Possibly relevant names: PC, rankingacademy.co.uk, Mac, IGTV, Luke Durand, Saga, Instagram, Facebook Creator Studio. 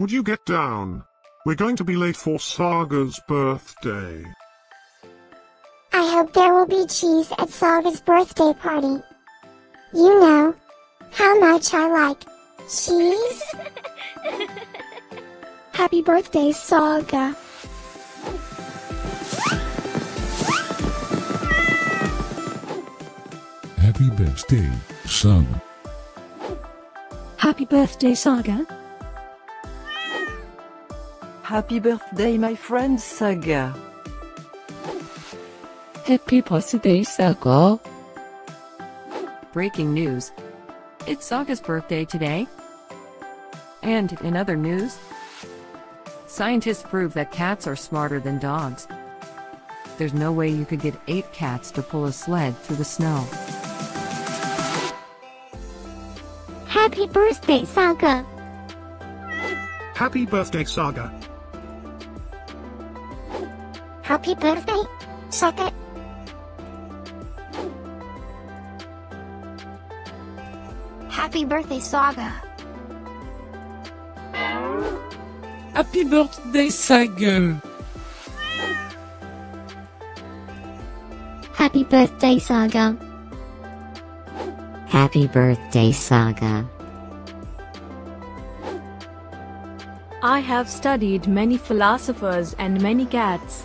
Would you get down? We're going to be late for Saga's birthday. I hope there will be cheese at Saga's birthday party. You know how much I like cheese. Happy birthday, Saga. Happy birthday, Saga. Happy birthday, Saga. Happy birthday, my friend Saga. Happy birthday, Saga. Breaking news. It's Saga's birthday today. And in other news, scientists prove that cats are smarter than dogs. There's no way you could get 8 cats to pull a sled through the snow. Happy birthday, Saga. Happy birthday, Saga. Happy birthday, Saga. Happy birthday, Saga. Happy birthday, Saga. Happy birthday, Saga. Happy birthday, Saga. I have studied many philosophers and many cats.